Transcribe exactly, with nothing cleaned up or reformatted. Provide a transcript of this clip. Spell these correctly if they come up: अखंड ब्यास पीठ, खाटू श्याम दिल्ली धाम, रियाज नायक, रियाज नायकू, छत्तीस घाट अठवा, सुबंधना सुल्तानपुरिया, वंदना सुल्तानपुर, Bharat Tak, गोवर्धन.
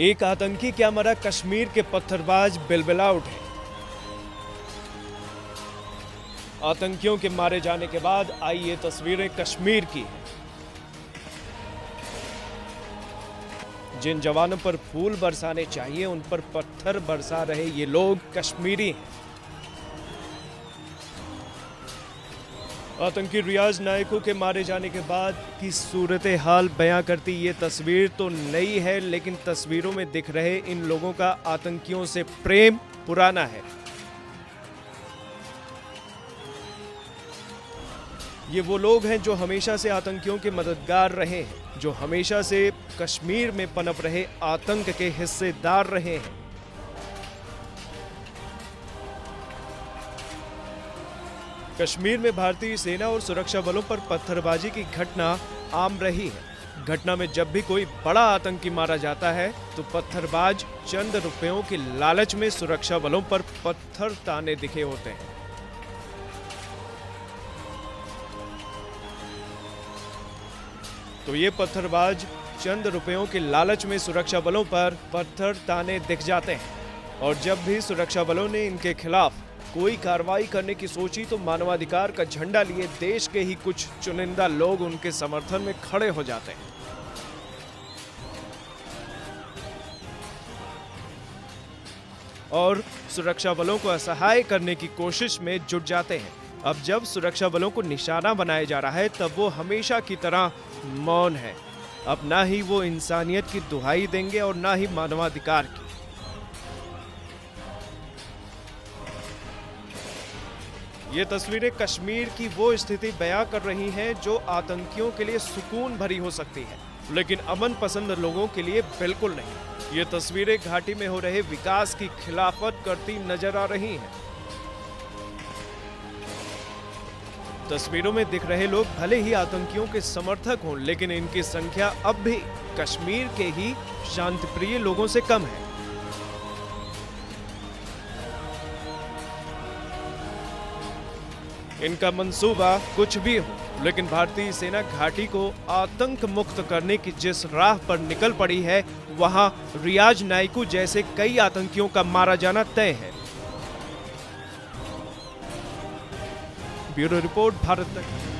एक आतंकी क्या मरा कश्मीर के पत्थरबाज बिलबिला उठे। आतंकियों के मारे जाने के बाद आई ये तस्वीरें कश्मीर की हैं। जिन जवानों पर फूल बरसाने चाहिए उन पर पत्थर बरसा रहे ये लोग कश्मीरी हैं। आतंकी रियाज नायकों के मारे जाने के बाद की सूरत हाल बयां करती ये तस्वीर तो नई है, लेकिन तस्वीरों में दिख रहे इन लोगों का आतंकियों से प्रेम पुराना है। ये वो लोग हैं जो हमेशा से आतंकियों के मददगार रहे हैं, जो हमेशा से कश्मीर में पनप रहे आतंक के हिस्सेदार रहे हैं। कश्मीर में भारतीय सेना और सुरक्षा बलों पर पत्थरबाजी की घटना आम रही है। घटना में जब भी कोई बड़ा आतंकी मारा जाता है तो पत्थरबाज चंद रुपयों के लालच में सुरक्षा बलों पर पत्थर ताने दिखे होते हैं। तो ये पत्थरबाज चंद रुपयों के लालच में सुरक्षा बलों पर पत्थर ताने दिख जाते हैं, और जब भी सुरक्षा बलों ने इनके खिलाफ कोई कार्रवाई करने की सोची तो मानवाधिकार का झंडा लिए देश के ही कुछ चुनिंदा लोग उनके समर्थन में खड़े हो जाते हैं। और सुरक्षा बलों को असहाय करने की कोशिश में जुट जाते हैं। अब जब सुरक्षा बलों को निशाना बनाया जा रहा है तब वो हमेशा की तरह मौन है। अब ना ही वो इंसानियत की दुहाई देंगे और ना ही मानवाधिकार की। ये तस्वीरें कश्मीर की वो स्थिति बयां कर रही हैं जो आतंकियों के लिए सुकून भरी हो सकती है, लेकिन अमन पसंद लोगों के लिए बिल्कुल नहीं। ये तस्वीरें घाटी में हो रहे विकास की खिलाफत करती नजर आ रही हैं। तस्वीरों में दिख रहे लोग भले ही आतंकियों के समर्थक हों, लेकिन इनकी संख्या अब भी कश्मीर के ही शांतिप्रिय लोगों से कम है। इनका मंसूबा कुछ भी हो, लेकिन भारतीय सेना घाटी को आतंक मुक्त करने की जिस राह पर निकल पड़ी है वहां रियाज नायकू जैसे कई आतंकियों का मारा जाना तय है। ब्यूरो रिपोर्ट, भारत तक।